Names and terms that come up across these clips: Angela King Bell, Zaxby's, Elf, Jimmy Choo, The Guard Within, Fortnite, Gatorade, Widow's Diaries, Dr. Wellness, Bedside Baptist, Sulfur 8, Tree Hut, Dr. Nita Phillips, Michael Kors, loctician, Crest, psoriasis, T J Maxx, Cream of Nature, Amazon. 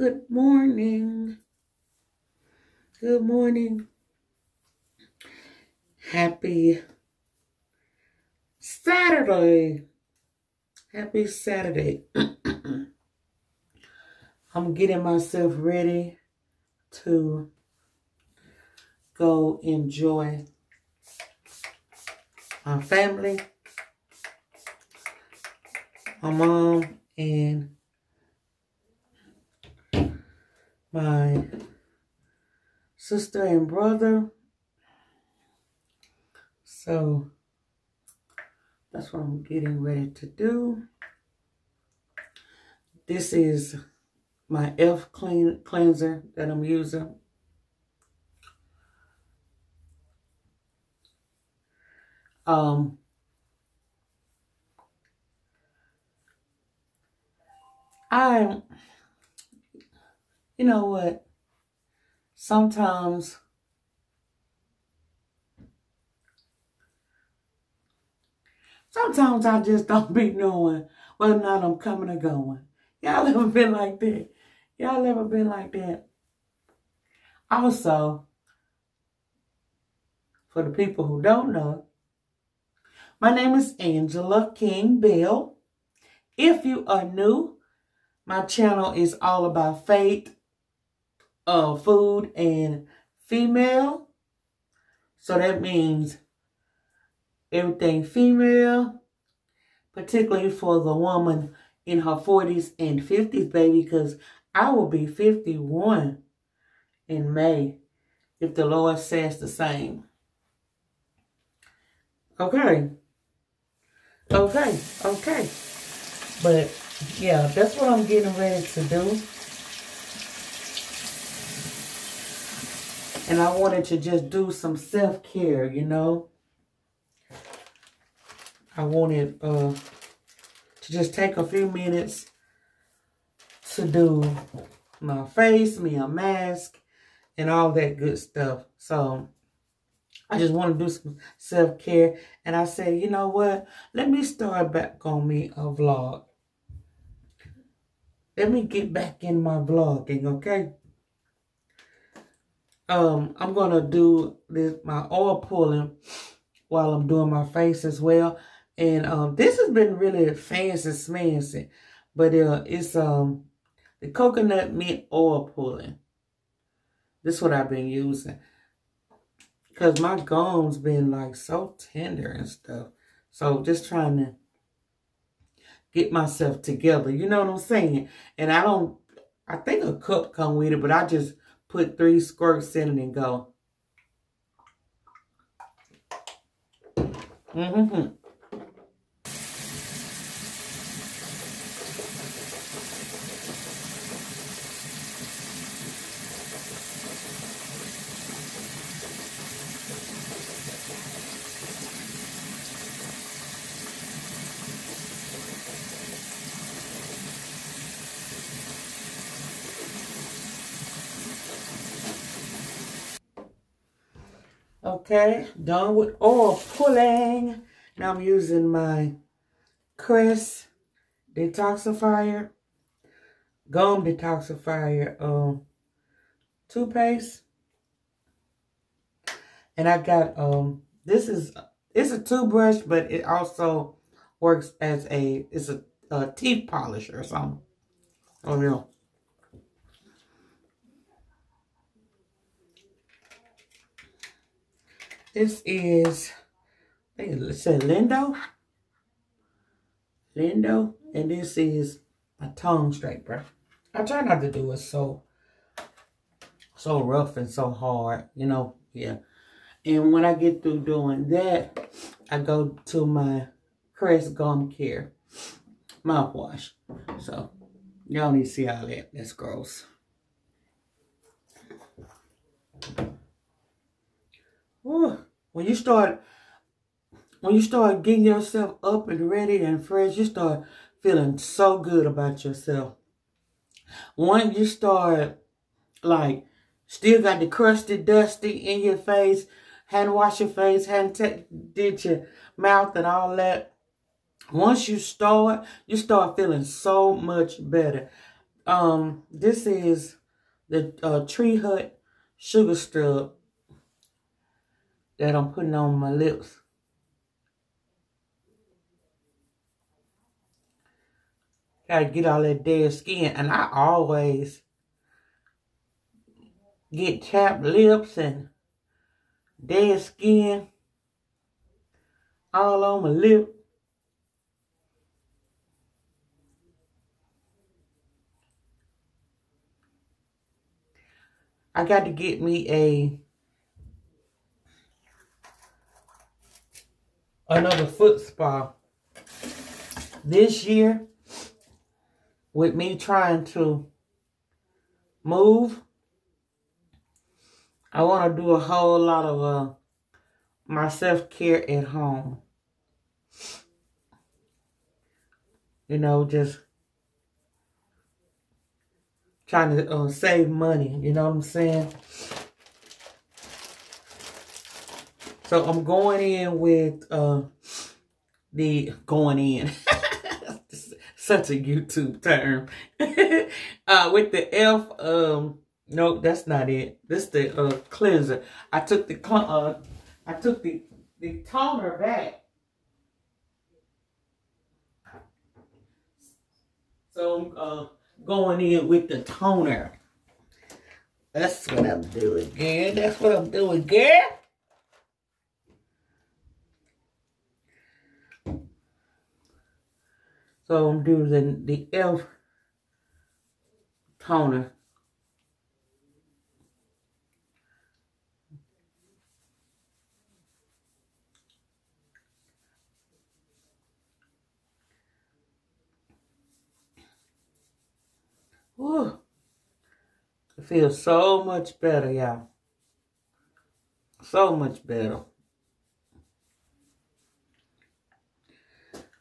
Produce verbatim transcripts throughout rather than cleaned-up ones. Good morning. Good morning. Happy Saturday. Happy Saturday. I'm getting myself ready to go enjoy my family, my mom, and my sister and brother. So that's what I'm getting ready to do. This is my Elf clean cleanser that I'm using. Um, I, you know what, sometimes Sometimes I just don't be knowing whether or not I'm coming or going. Y'all ever been like that? Y'all ever been like that? Also, for the people who don't know, my name is Angela King Bell. If you are new, my channel is all about faith, uh, food, and female. So that means everything female, particularly for the woman in her forties and fifties, baby, because I will be fifty-one in May, if the Lord says the same. Okay. Okay, okay. But, yeah, that's what I'm getting ready to do. And I wanted to just do some self-care, you know. I wanted uh, to just take a few minutes to do my face, me a mask, and all that good stuff. So I just want to do some self-care. And I said, you know what? Let me start back on me a vlog. Let me get back in my vlogging, okay? Um, I'm going to do this my oil pulling while I'm doing my face as well. And um, this has been really fancy smancy, but uh, it's um, the coconut mint oil pulling. This is what I've been using. Because my gums been like so tender and stuff. So just trying to get myself together. You know what I'm saying? And I don't, I think a cup come with it, but I just put three squirts in it and go. Mm-hmm. Okay, done with oil pulling. Now I'm using my Crest Detoxifier, Gum Detoxifier um, toothpaste. And I got, um, this is, it's a toothbrush, but it also works as a, it's a, a teeth polish or something. Oh, yeah. This is, I think it said Lindo. Lindo. And this is a tongue scraper. I try not to do it so, so rough and so hard, you know. Yeah. And when I get through doing that, I go to my Crest Gum Care mouthwash. So, y'all need to see all that. That's gross. Ooh, when you start, when you start getting yourself up and ready and fresh, you start feeling so good about yourself. Once you start, like, still got the crusty, dusty in your face, hadn't washed your face, hadn't did your mouth and all that. Once you start, you start feeling so much better. Um, this is the uh, Tree Hut sugar scrub that I'm putting on my lips. Gotta get all that dead skin. And I always get chapped lips and dead skin all on my lip. I got to get me a another foot spa this year. With me trying to move, I want to do a whole lot of uh, my self-care at home. You know, just trying to uh, save money. You know what I'm saying? So I'm going in with uh, the going in. Such a YouTube term. uh, with the Elf, um, nope, that's not it. This is the uh, cleanser. I took the uh, I took the the toner back, so I'm uh, going in with the toner. That's what I'm doing, girl. That's what I'm doing, girl. So I'm doing the Elf toner. Whew. It feels so much better, y'all. So much better.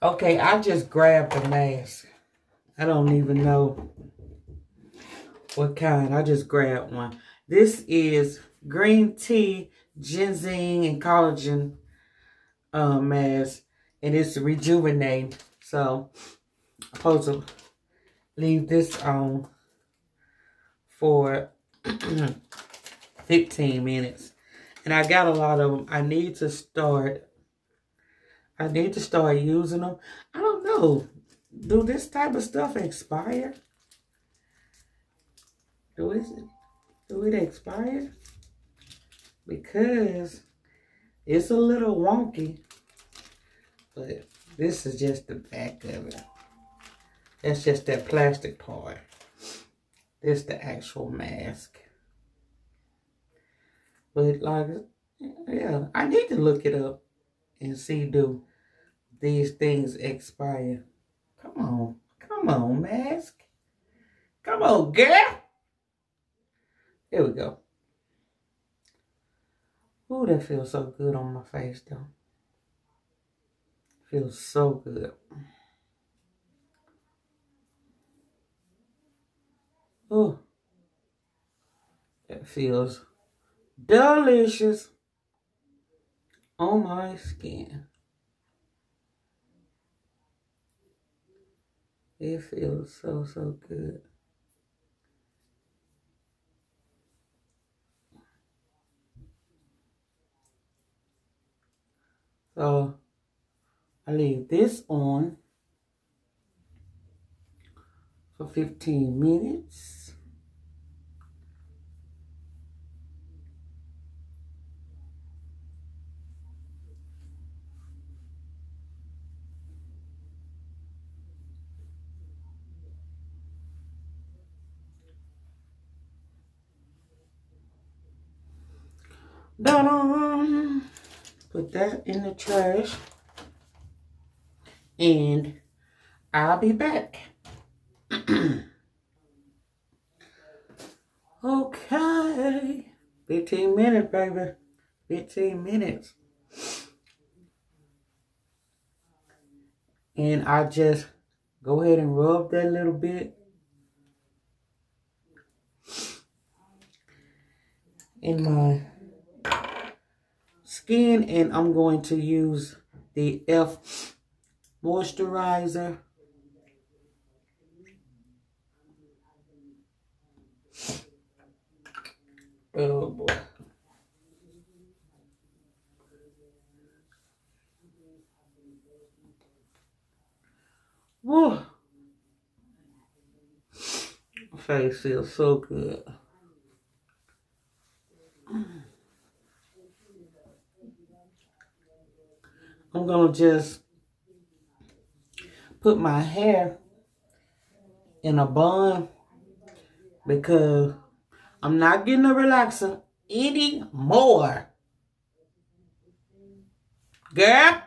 Okay, I just grabbed the mask. I don't even know what kind. I just grabbed one. This is green tea, ginseng, and collagen uh, mask. And it's rejuvenating. So, I'm supposed to leave this on for fifteen minutes. And I got a lot of them. I need to start... I need to start using them. I don't know. Do this type of stuff expire? Do it, do it expire? Because it's a little wonky. But this is just the back of it. That's just that plastic part. This is the actual mask. But like, yeah, I need to look it up and see do these things expire. Come on. Come on, mask. Come on, girl. Here we go. Ooh, that feels so good on my face, though. Feels so good. Ooh. That feels delicious on my skin. It feels so, so good. So, I leave this on for fifteen minutes. Da-da. Put that in the trash, and I'll be back. Okay, fifteen minutes, baby. fifteen minutes. And I just go ahead and rub that little bit. In my skin, and I'm going to use the Elf moisturizer Oh boy. Woo. My face feels so good. I'm gonna just put my hair in a bun because I'm not getting a relaxer anymore. Girl.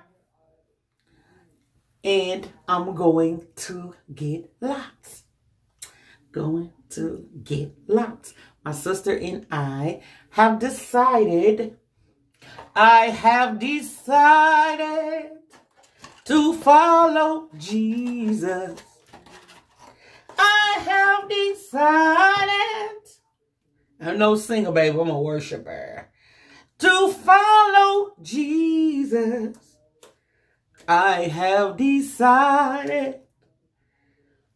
And I'm going to get locked. Going to get locked. My sister and I have decided, I have decided to follow Jesus. I have decided. I'm no singer, baby. I'm a worshiper. To follow Jesus. I have decided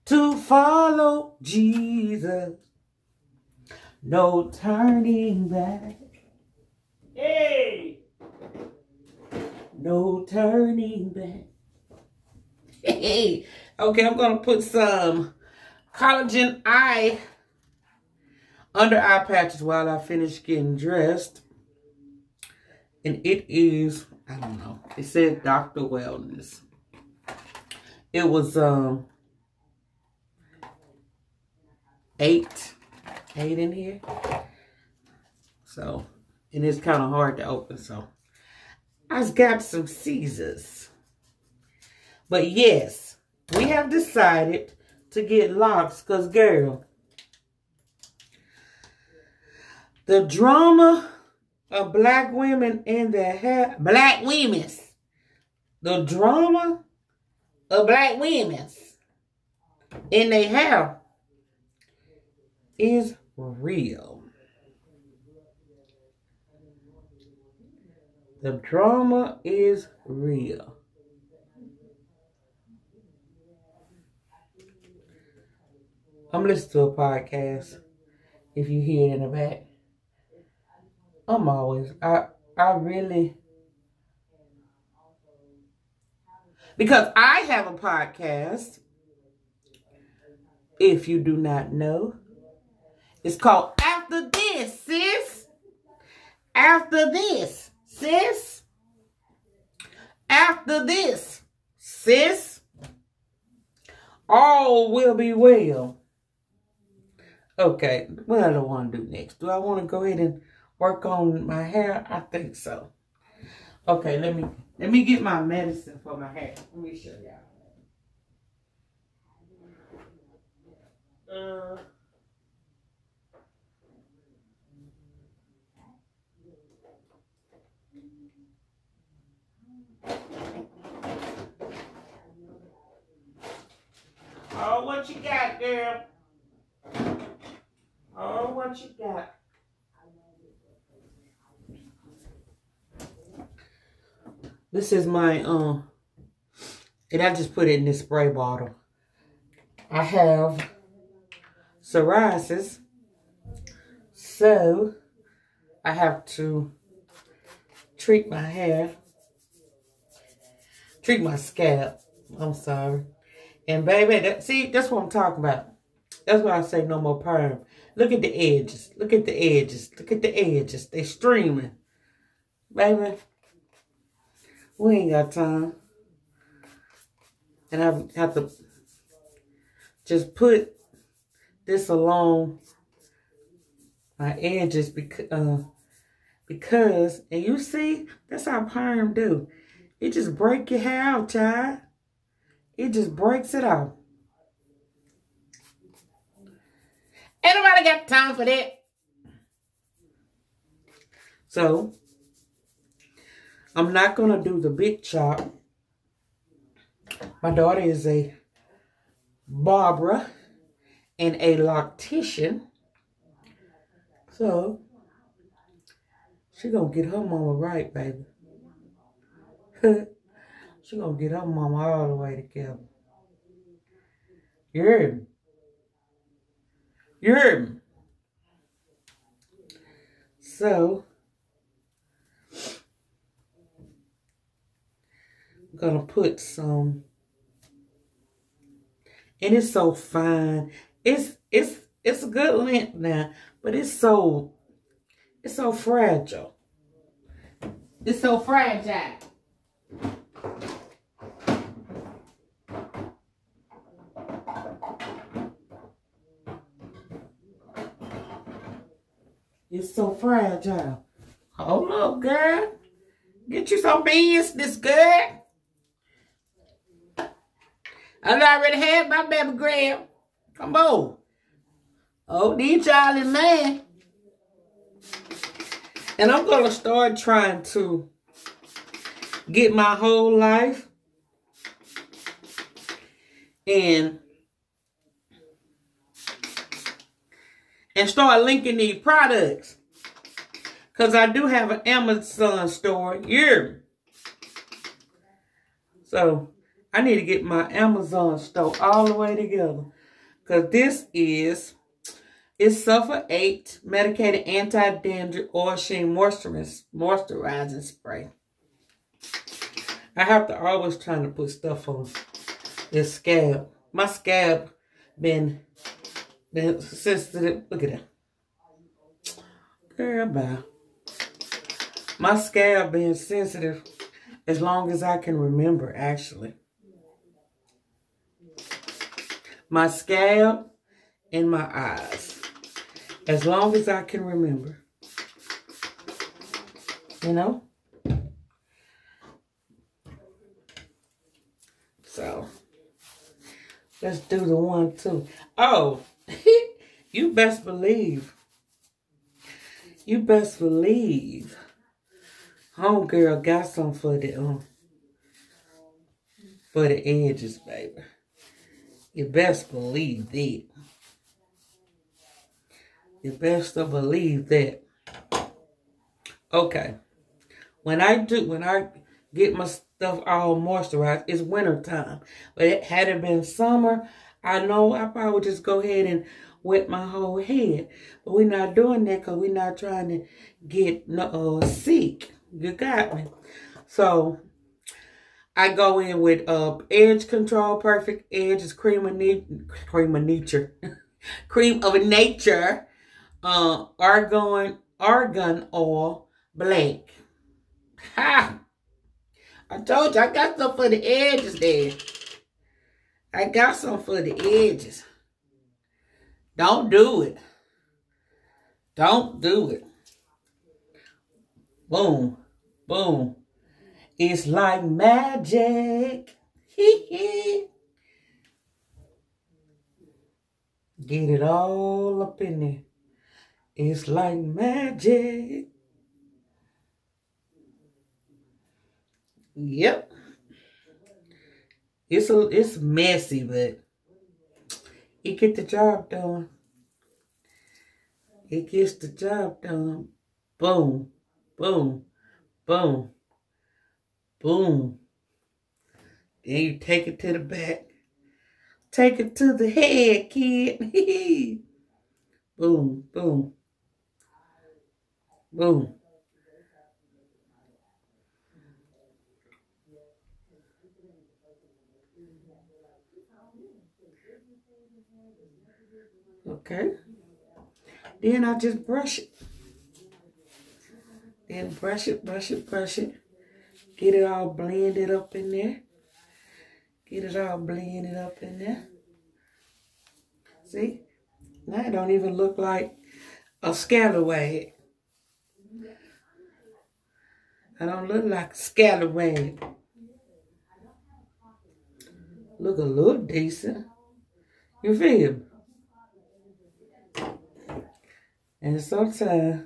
to follow Jesus. No turning back. Hey! No turning back. Hey! Okay, I'm going to put some collagen eye under eye patches while I finish getting dressed. And it is, I don't know, it said Doctor Wellness. It was um eight, eight in here. So, and it's kind of hard to open, so I've got some scissors. But yes, we have decided to get locks because, girl, the drama of black women and their hair, black women's, the drama of black women's in their hair is real. The drama is real. I'm listening to a podcast. If you hear it in the back, I'm always, I, I really, because I have a podcast, if you do not know, it's called After This, Sis. After This, Sis. After This, Sis. All will be well. Okay, what I don't want to do next? Do I want to go ahead and work on my hair? I think so. Okay, let me let me get my medicine for my hair. Let me show y'all. Uh, oh, what you got, girl? Oh, what you got? This is my, um, and I just put it in this spray bottle. I have psoriasis, so I have to treat my hair, treat my scalp, I'm sorry. And baby, that, see, that's what I'm talking about. That's why I say no more perm. Look at the edges. Look at the edges. Look at the edges. They streaming. Baby, we ain't got time. And I have to just put this along my edges because, uh, because, and you see, that's how perm do. It just break your hair out, child. It just breaks it out. Anybody got time for that? So, I'm not going to do the big chop. My daughter is a barber and a loctician. So, she going to get her mama right, baby. She going to get her mama all the way together. You heard me? You heard me? So, I'm going to put some, and it's so fine. It's, it's, it's a good length now, but it's so, it's so fragile. It's so fragile. It's so fragile. Hold up, girl. Get you some beans, this good. I've already had my baby grab. Come on. Oh, these y'all in man. And I'm going to start trying to get my whole life and and start linking these products. Because I do have an Amazon store here. So, I need to get my Amazon store all the way together. Because this is, it's Sulfur eight Medicated Anti-Dandruff Oil Sheen Moisturizing Spray. I have to always try to put stuff on this scab. My scab been... Then sensitive, look at that. Girl, bye. My scalp being sensitive as long as I can remember, actually. My scalp and my eyes. As long as I can remember. You know? So, let's do the one, two. Oh. You best believe. You best believe. Homegirl got some for the um, for the edges, baby. You best believe that. You best to believe that. Okay. When I do, when I get my stuff all moisturized, it's winter time. But it, had it been summer, I know I probably would just go ahead and wet my whole head. But we're not doing that because we're not trying to get no, uh, sick. You got me. So, I go in with uh, Edge Control Perfect Edges, Cream of, Na Cream of Nature. Cream of Nature. Uh, Argan, Argan Oil Black. Ha! I told you, I got stuff for the edges there. I got some for the edges. Don't do it. Don't do it. Boom. Boom. It's like magic. Hee hee. Get it all up in there. It's like magic. Yep. It's a, it's messy, but it get the job done. It gets the job done. Boom, boom, boom, boom. Then you take it to the back. Take it to the head, kid. Boom, boom, boom. Okay. Then I just brush it. Then brush it, brush it, brush it. Get it all blended up in there. Get it all blended up in there. See? Now it don't even look like a scallywag. I don't look like a scallywag. Look a little decent. You feel me? And sometimes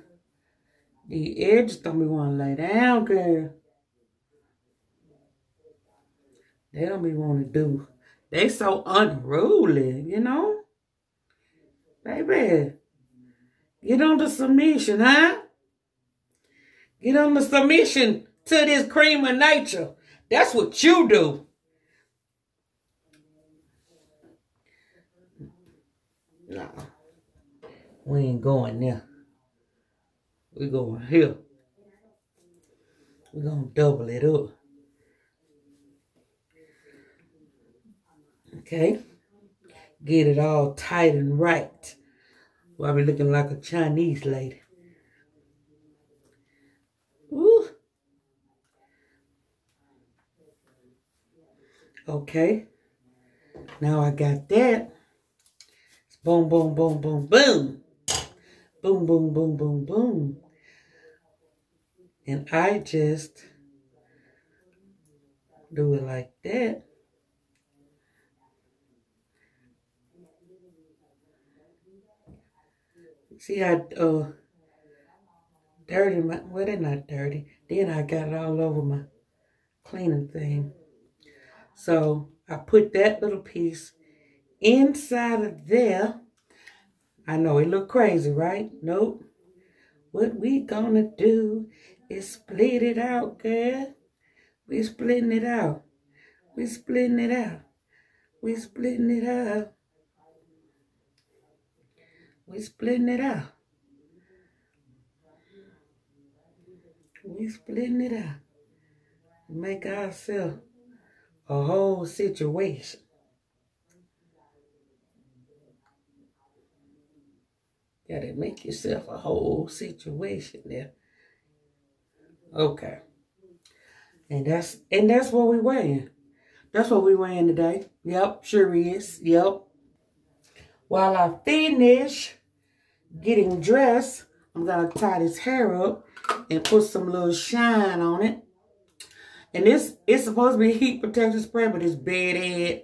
the edges don't be want to lay down, girl. They don't be want to do. They so unruly, you know? Baby, get on the submission, huh? Get on the submission to this Cream of Nature. That's what you do. No. We ain't going there. We're going here. We're going to double it up. Okay. Get it all tight and right. Well, I be looking like a Chinese lady. Woo. Okay. Now I got that. It's boom, boom, boom, boom, boom. Boom, boom, boom, boom, boom. And I just do it like that. See, I uh, dirty my, well, they're not dirty. Then I got it all over my cleaning thing. So I put that little piece inside of there. I know it look crazy, right? Nope. What we gonna do is split it out, girl. We splitting it out. We splitting it out. We splitting it out. We splitting it out. We splitting it out. Make ourselves a whole situation. Gotta make yourself a whole situation there. Okay. And that's and that's what we're wearing. That's what we're wearing today. Yep, sure is. Yep. While I finish getting dressed, I'm going to tie this hair up and put some little shine on it. And this it's supposed to be heat protection spray, but it's bedhead.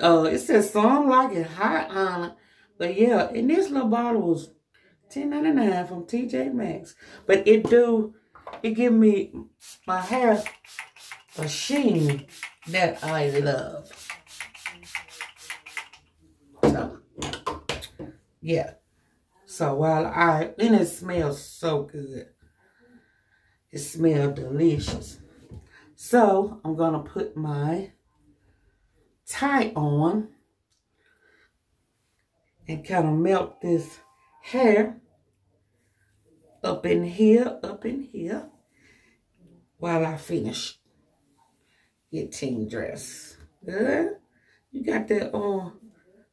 Uh, it says some like it hot on it. But yeah, and this little bottle was ten ninety-nine from T J Maxx. But it do, it give me my hair a sheen that I love. So, yeah. So while I, and it smells so good. It smells delicious. So I'm going to put my tie on and kind of melt this hair up in here, up in here, while I finish getting dressed. Good? You got that uh,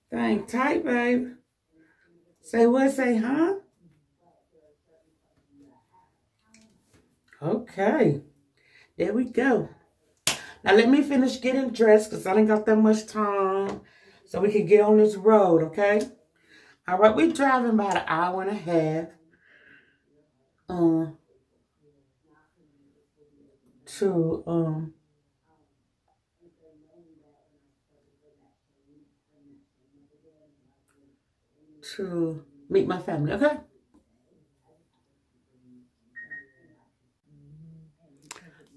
thing tight, baby. Say what? Say huh? Okay. There we go. Now let me finish getting dressed because I didn't got that much time. So we can get on this road, okay? All right, we're driving about an hour and a half um, to um, to meet my family, okay?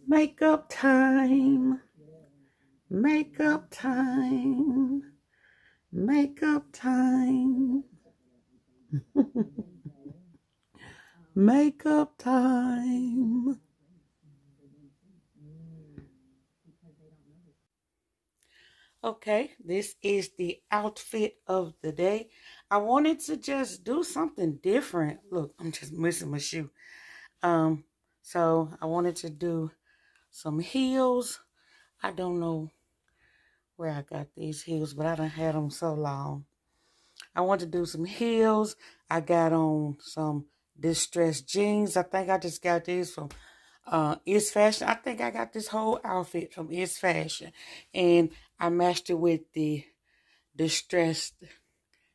Makeup time. Makeup time. Makeup time. Makeup time. Okay, this is the outfit of the day. I wanted to just do something different. Look, I'm just missing my shoe. Um, so I wanted to do some heels. I don't know where I got these heels, but I done had them so long. I want to do some heels. I got on some distressed jeans. I think I just got these from uh, It's Fashion. I think I got this whole outfit from It's Fashion. And I matched it with the distressed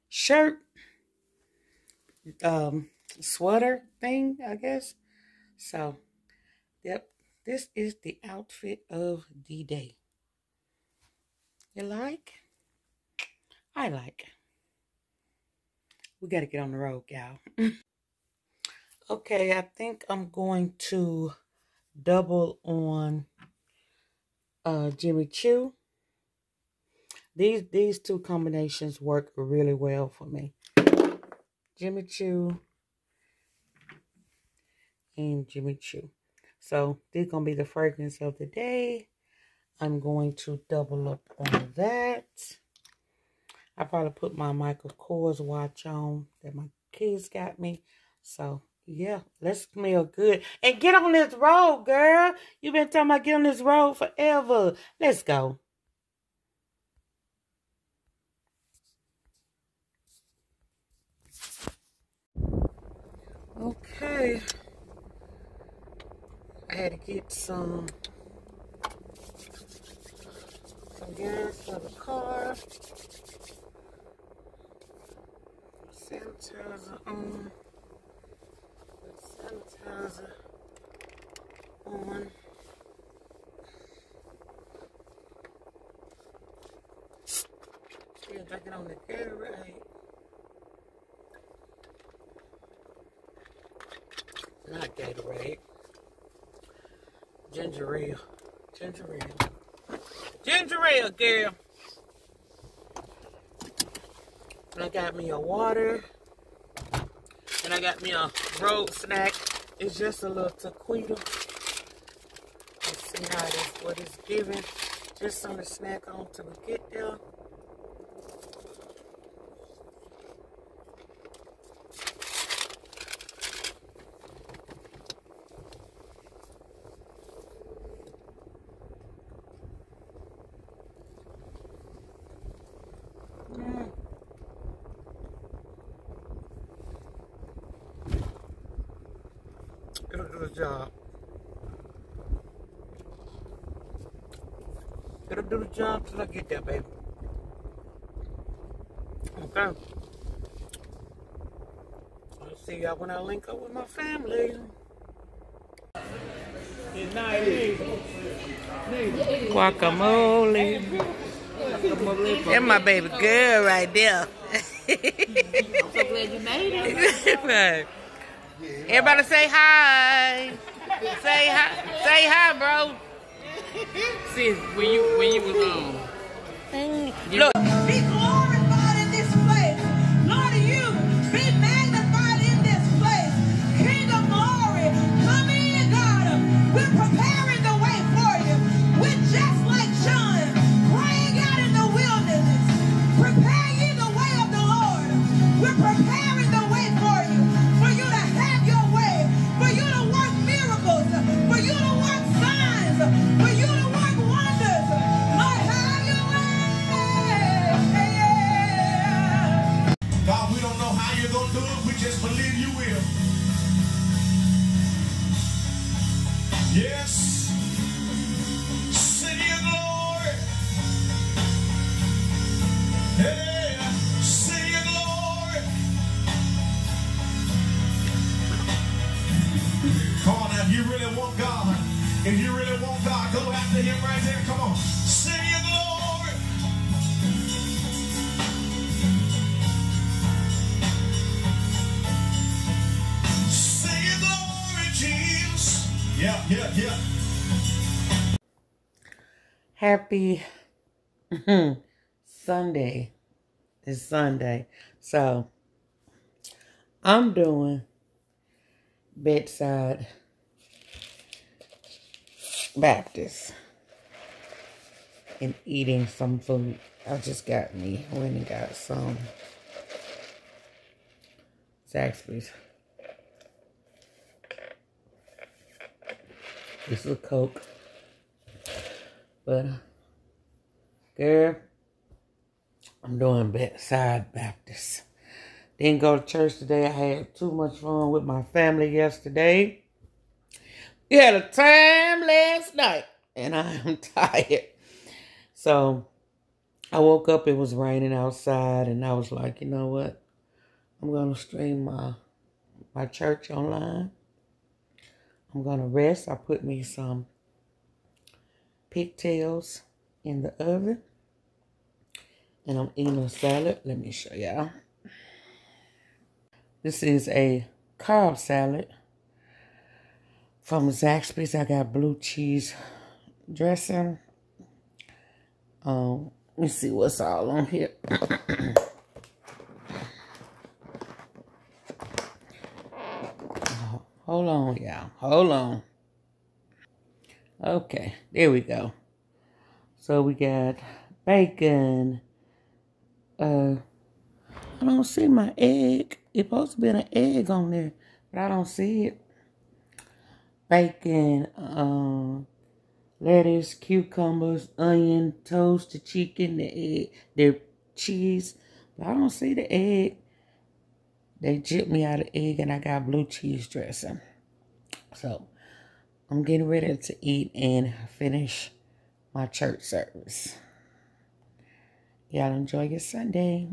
shirt, um, sweater thing, I guess. So, yep. This is the outfit of the day. You like? I like. We got to get on the road, y'all. Okay, I think I'm going to double on uh, Jimmy Choo. These, these two combinations work really well for me. Jimmy Choo and Jimmy Choo. So, this is going to be the fragrance of the day. I'm going to double up on that. I probably put my Michael Kors watch on that my kids got me. So, Yeah, let's smell good. And get on this road, girl. You've been talking about getting on this road forever. Let's go. Okay. I had to get some, some gas for the car. Sanitizer on. Sanitizer on. Still drinking on the Gatorade. Not Gatorade. Ginger ale. Ginger ale. Ginger ale, girl. I got me a water. And I got me a road snack. It's just a little taquito. Let's see how it is, what it's giving. Just something to snack on till we get there. Good job. It'll do the job till I get there, baby. Okay. I'll see y'all when I link up with my family. Guacamole. Guacamole. That's my baby girl right there. I'm so glad you made it. Right. Everybody say hi. Say hi. Say hi, bro. Sis, when you when you was on. Thank you. Look. Be glorified in this place. Lord, you be magnified in this place. King of glory, come in, God. We're preparing the way for you. We're just like John, praying out in the wilderness. Prepare ye the way of the Lord. We're preparing. Yes, city of glory. Hey, city of glory. Come on now, if you really want God, if you really want God, go after him right there. Come on. City of glory. City of glory, Jesus. Yeah, yeah, yeah. Happy Sunday. It's Sunday. So, I'm doing Bedside Baptist and eating some food. I just got me. I went and got some Zaxby's. This is a Coke. But, girl, I'm doing Bedside Baptist. Didn't go to church today. I had too much fun with my family yesterday. We had a time last night. And I am tired. So, I woke up. It was raining outside. And I was like, you know what? I'm going to stream my, my church online. I'm going to rest. I put me some pigtails in the oven. And I'm eating a salad. Let me show y'all. This is a Cobb salad from Zaxby's. I got blue cheese dressing. Um, let me see what's all on here. Hold on, y'all. Hold on. Okay. There we go. So, we got bacon. Uh, I don't see my egg. It's supposed to be an egg on there. but I don't see it. Bacon, um, lettuce, cucumbers, onion, toasted chicken, the egg, the cheese. But I don't see the egg. They jipped me out of egg, and I got blue cheese dressing. So I'm getting ready to eat and finish my church service. Y'all enjoy your Sunday.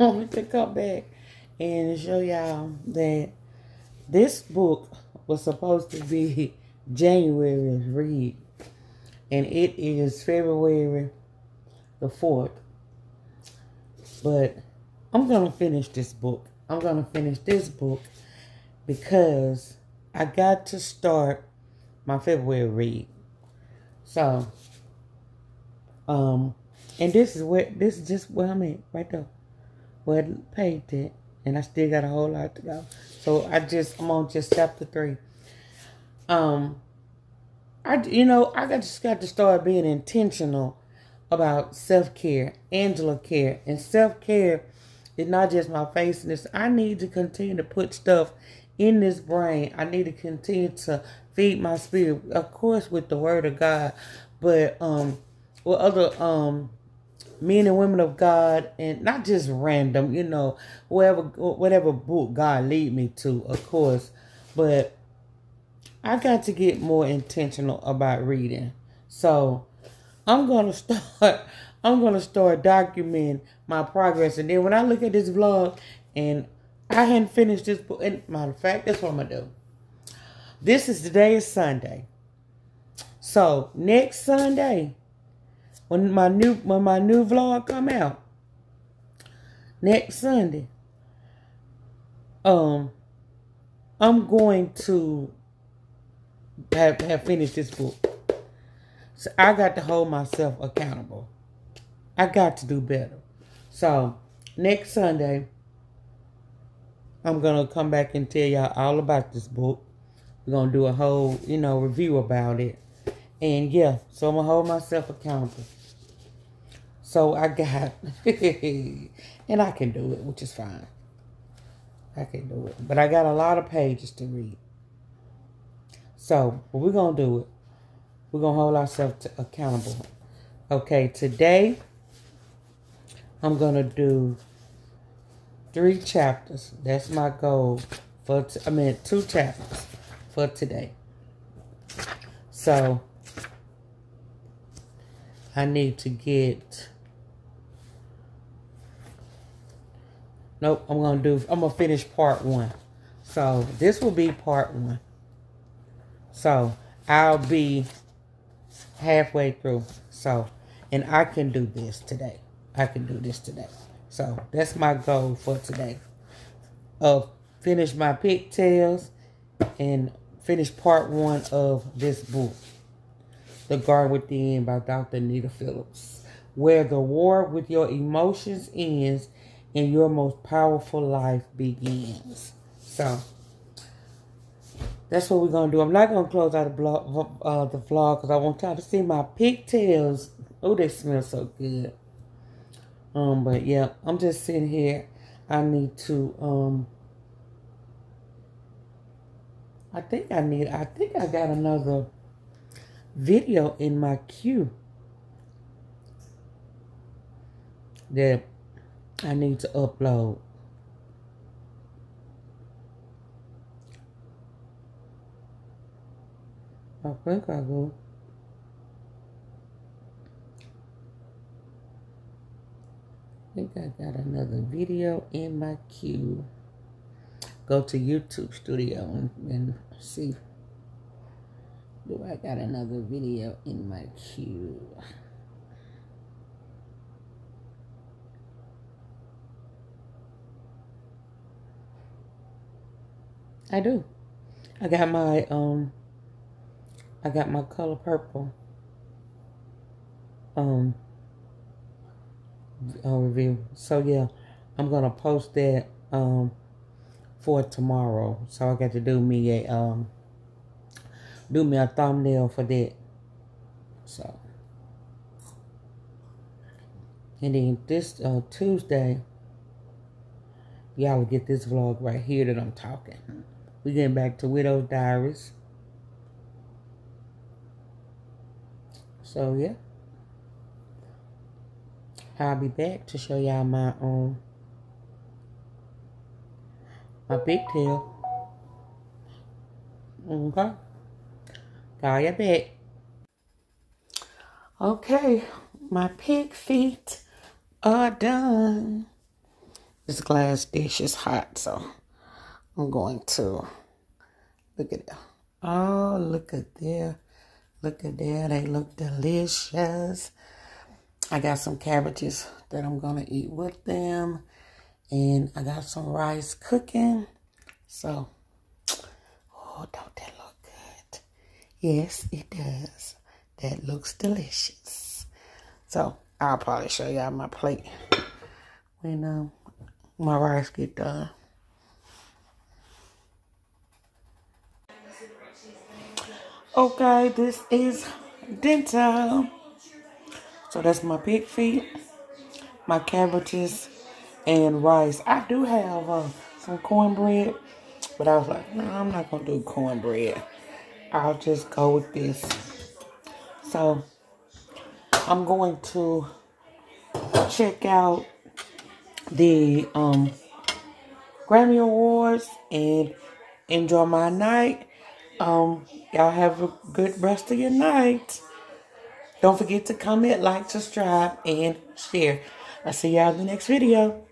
I wanted to come back and show y'all that this book was supposed to be January's read, and it is February the fourth. But I'm gonna finish this book. I'm gonna finish this book because I got to start my February read. So, um, and this is where this is just where I'm at right there. Wasn't painted, and I still got a whole lot to go. So I just, I'm on just chapter three. Um, I, you know, I got, just got to start being intentional about self-care, Angela care, and self-care is not just my face. And it's, I need to continue to put stuff in this brain. I need to continue to feed my spirit, of course, with the Word of God, but um, with other um. men and women of God, and not just random, you know, whatever, whatever book God lead me to, of course. But I got to get more intentional about reading. So I'm gonna start. I'm gonna start documenting my progress, and then when I look at this vlog, and I hadn't finished this book. And matter of fact, that's what I'm gonna do. This is today is Sunday, so next Sunday. When my new when my new vlog come out next Sunday, um, I'm going to have, have finished this book. So I got to hold myself accountable. I got to do better. So next Sunday, I'm gonna come back and tell y'all all about this book. We're gonna do a whole, you know, review about it. And yeah, so I'm gonna hold myself accountable. So I got, and I can do it, which is fine. I can do it. But I got a lot of pages to read. So what we're going to do it. We're going to hold ourselves to accountable. Okay, today I'm going to do three chapters. That's my goal for, t I mean, two chapters for today. So I need to get, nope, I'm going to do, I'm going to finish part one. So this will be part one. So I'll be halfway through. So, and I can do this today. I can do this today. So that's my goal for today. Uh, finish my pigtails and finish part one of this book. The Guard Within by Doctor Nita Phillips. Where the war with your emotions ends and your most powerful life begins. So, that's what we're going to do. I'm not going to close out the, blog, uh, the vlog because I want y'all to see my pigtails. Oh, they smell so good. Um, but yeah, I'm just sitting here. I need to, um, I think I need, I think I got another video in my queue that I need to upload. I think I will. I think I got another video in my queue. Go to YouTube Studio and, and see. Do I got another video in my queue? I do. I got my um. I got my color purple um review. So yeah, I'm gonna post that um for tomorrow. So I got to do me a um do me a thumbnail for that. So and then this uh, Tuesday, y'all will get this vlog right here that I'm talking. We getting back to Widow's Diaries. So yeah, I'll be back to show y'all my um my pigtail. Okay, call you back. Okay, my pig feet are done. This glass dish is hot, so I'm going to look at it. Oh, look at there. Look at that. They look delicious. I got some cabbages that I'm going to eat with them. And I got some rice cooking. So, oh, don't that look good? Yes, it does. That looks delicious. So, I'll probably show y'all my plate when um, my rice get done. Okay, this is dinner. So that's my pig feet, my cabbages, and rice. I do have uh, some cornbread, but I was like, no, I'm not going to do cornbread. I'll just go with this. So I'm going to check out the um, Grammy Awards and enjoy my night. Um, y'all have a good rest of your night. Don't forget to comment, like, subscribe, and share. I'll see y'all in the next video.